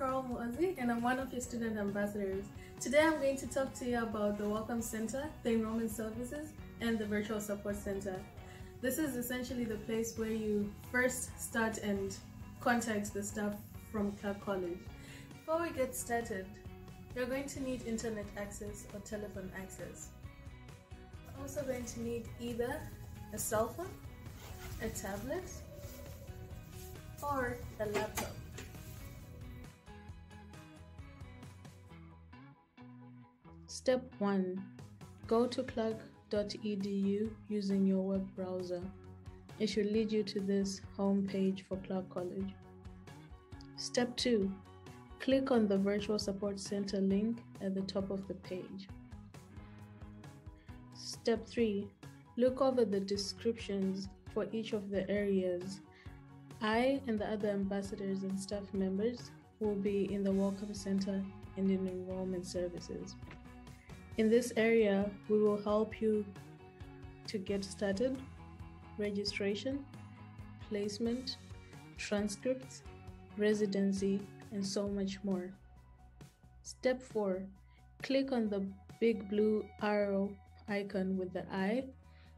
Carol Mozi, and I'm one of your student ambassadors. Today I'm going to talk to you about the Welcome Center, the Enrollment Services, and the Virtual Support Center. This is essentially the place where you first start and contact the staff from Clark College. Before we get started, you're going to need internet access or telephone access. You're also going to need either a cell phone, a tablet, or a laptop. Step 1. Go to clark.edu using your web browser. It should lead you to this home page for Clark College. Step 2. Click on the Virtual Support Center link at the top of the page. Step 3. Look over the descriptions for each of the areas. I and the other ambassadors and staff members will be in the Welcome Center and in Enrollment Services. In this area, we will help you to get started, registration, placement, transcripts, residency, and so much more. Step 4. Click on the big blue arrow icon with the eye,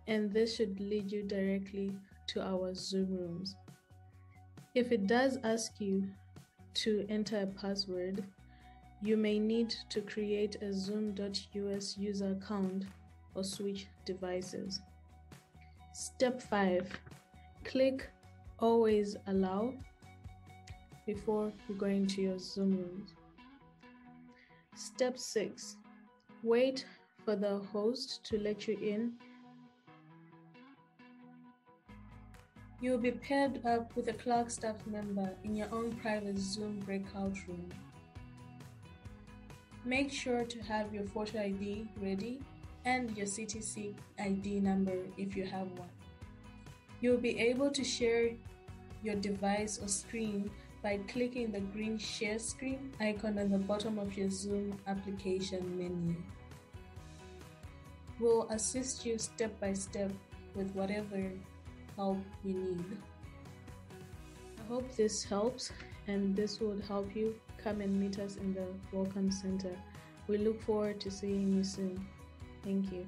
and this should lead you directly to our Zoom rooms. If it does ask you to enter a password, you may need to create a zoom.us user account or switch devices. Step 5. Click Always Allow before going to your Zoom rooms. Step 6. Wait for the host to let you in. You will be paired up with a Clark staff member in your own private Zoom breakout room. Make sure to have your photo ID ready and your CTC ID number if you have one. You'll be able to share your device or screen by clicking the green share screen icon on the bottom of your Zoom application menu. We'll assist you step by step with whatever help you need. I hope this helps, and this would help you come and meet us in the Welcome Center. We look forward to seeing you soon. Thank you.